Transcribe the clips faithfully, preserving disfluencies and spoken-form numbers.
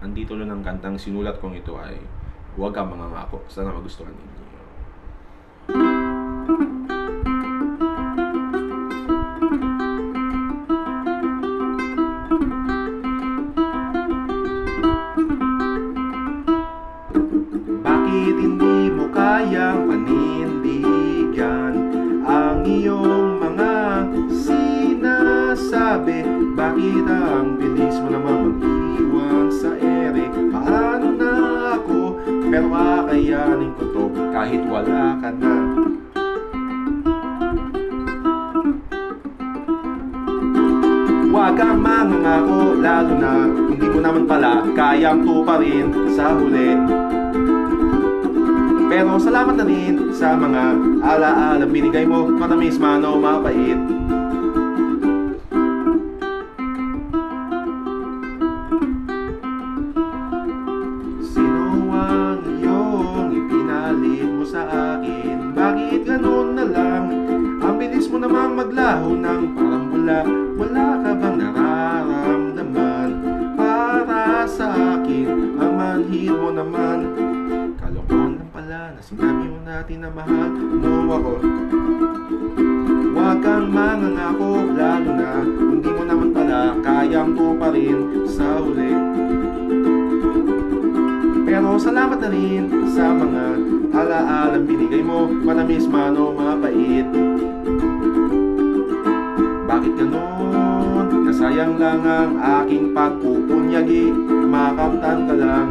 Ang titulo ng kantang sinulat kong ito ay Wag Kang Mangangako. Sana magustuhan ninyo. Bakit hindi mo kayang panindigan ang iyong mga sinasabi? Bakit ang bilis mo naman mag-iwan sa ere? Paano na ako? Pero kakayanin ko to kahit wala ka na. Wag kang mangangako, lalo na hindi mo naman pala kayang tuparin sa huli. Pero salamat na rin sa mga alaala binigay mo, matamis man o mapait. Sino ang iyong ipinalit mo sa akin? Bakit ganun na lang? Ang bilis mo namang maglaho ng parang bula. Wala ka bang nararamdaman para sa akin? Ang manhid mo naman, kalokohan lang pala na sinabi mo natin na mahal mo ako. Wag kang mangangako, lalo na hindi mo naman pala kayang tuparin sa huli. Pero salamat na rin sa mga alaalang binigay mo, matamis man o mapait. Bakit ganon? Nasayang lang ang aking pagpupunyagi, makamtan ka lang.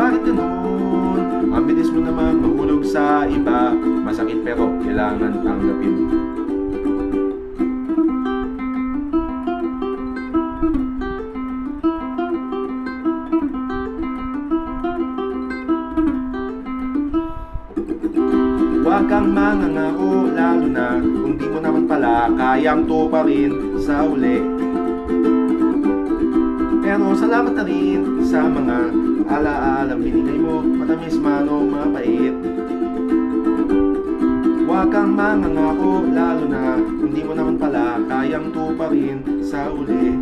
Bakit ganon? Ang bilis mo naman mahulog sa iba, masakit pero kailangan tanggapin. Wag kang mangangako, lalo na kung di mo naman pala kayang tuparin sa uli. Pero salamat na rin sa mga alaalang binigay mo, matamis man o mapait. Wag kang mangangako, lalo na kung di mo naman pala kayang tuparin sa uli.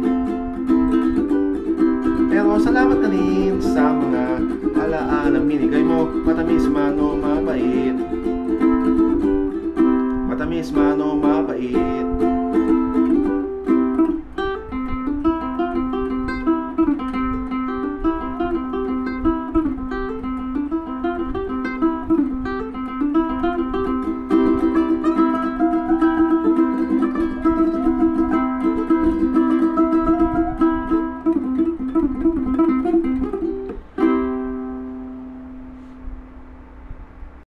Pero salamat na rin sa mga alaalang binigay mo, matamis man o mapait. Matamis man o mapait.